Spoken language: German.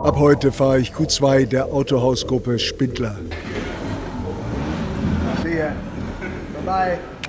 Ab heute fahre ich Q2 der Autohausgruppe Spindler. See ya. Bye bye.